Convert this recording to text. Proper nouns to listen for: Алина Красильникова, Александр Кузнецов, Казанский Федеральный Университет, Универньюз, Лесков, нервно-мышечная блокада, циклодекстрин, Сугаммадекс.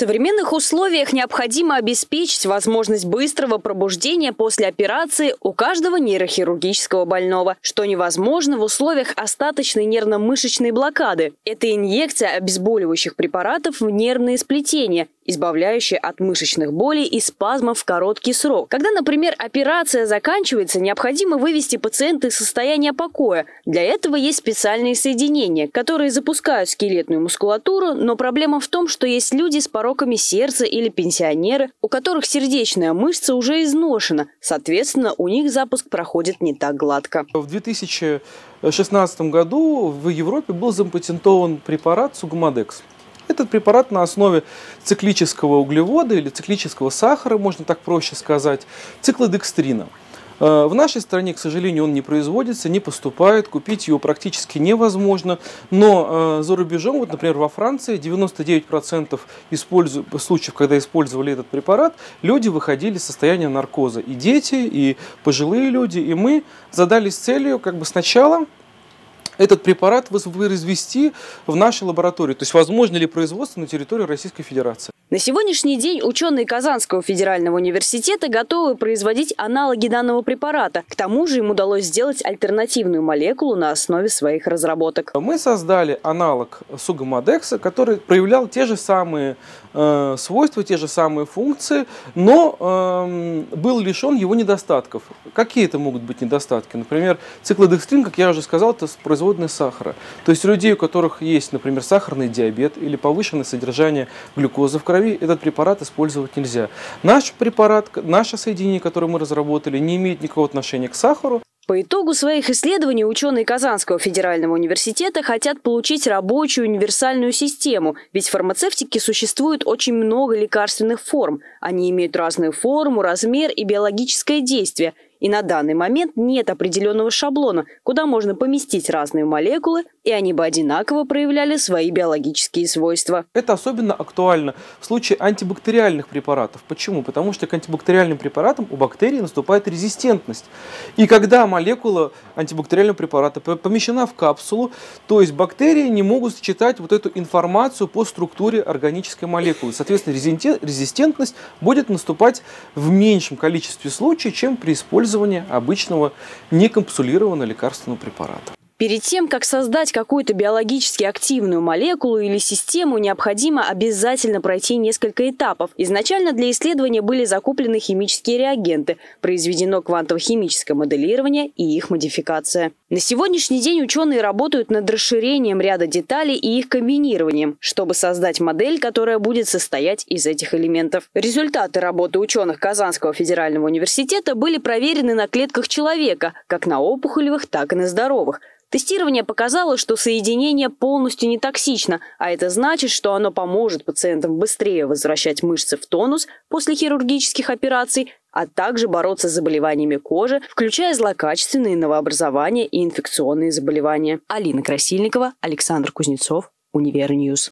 современных условиях необходимо обеспечить возможность быстрого пробуждения после операции у каждого нейрохирургического больного, что невозможно в условиях остаточной нервно-мышечной блокады. Это инъекция обезболивающих препаратов в нервные сплетения, избавляющие от мышечных болей и спазмов в короткий срок. Когда, например, операция заканчивается, необходимо вывести пациента из состояния покоя. Для этого есть специальные соединения, которые запускают скелетную мускулатуру, но проблема в том, что есть люди с пороками сердца или пенсионеры, у которых сердечная мышца уже изношена, соответственно, у них запуск проходит не так гладко. В 2016 году в Европе был запатентован препарат Сугаммадекс. Этот препарат на основе циклического углевода или циклического сахара, можно так проще сказать, циклодекстрина. В нашей стране, к сожалению, он не производится, не поступает, купить его практически невозможно. Но за рубежом, вот, например, во Франции 99% случаев, когда использовали этот препарат, люди выходили из состояния наркоза. И дети, и пожилые люди, и мы задались целью как бы сначала этот препарат произвести в нашей лаборатории. То есть возможно ли производство на территории Российской Федерации? На сегодняшний день ученые Казанского федерального университета готовы производить аналоги данного препарата. К тому же им удалось сделать альтернативную молекулу на основе своих разработок. Мы создали аналог Сугаммадекса, который проявлял те же самые свойства, те же самые функции, но был лишен его недостатков. Какие это могут быть недостатки? Например, циклодекстрин, как я уже сказал, это производная сахара. То есть у людей, у которых есть, например, сахарный диабет или повышенное содержание глюкозы в крови, этот препарат использовать нельзя. Наш препарат, наше соединение, которое мы разработали, не имеет никакого отношения к сахару. По итогу своих исследований ученые Казанского федерального университета хотят получить рабочую универсальную систему, ведь в фармацевтике существует очень много лекарственных форм. Они имеют разную форму, размер и биологическое действие. И на данный момент нет определенного шаблона, куда можно поместить разные молекулы, и они бы одинаково проявляли свои биологические свойства. Это особенно актуально в случае антибактериальных препаратов. Почему? Потому что к антибактериальным препаратам у бактерий наступает резистентность. И когда молекула антибактериального препарата помещена в капсулу, то есть бактерии не могут считать вот эту информацию по структуре органической молекулы. Соответственно, резистентность будет наступать в меньшем количестве случаев, чем при использовании обычного некапсулированного лекарственного препарата. Перед тем, как создать какую-то биологически активную молекулу или систему, необходимо обязательно пройти несколько этапов. Изначально для исследования были закуплены химические реагенты, произведено квантово-химическое моделирование и их модификация. На сегодняшний день ученые работают над расширением ряда деталей и их комбинированием, чтобы создать модель, которая будет состоять из этих элементов. Результаты работы ученых Казанского федерального университета были проверены на клетках человека, как на опухолевых, так и на здоровых. Тестирование показало, что соединение полностью не токсично, а это значит, что оно поможет пациентам быстрее возвращать мышцы в тонус после хирургических операций, а также бороться с заболеваниями кожи, включая злокачественные новообразования и инфекционные заболевания. Алина Красильникова, Александр Кузнецов, Универньюз.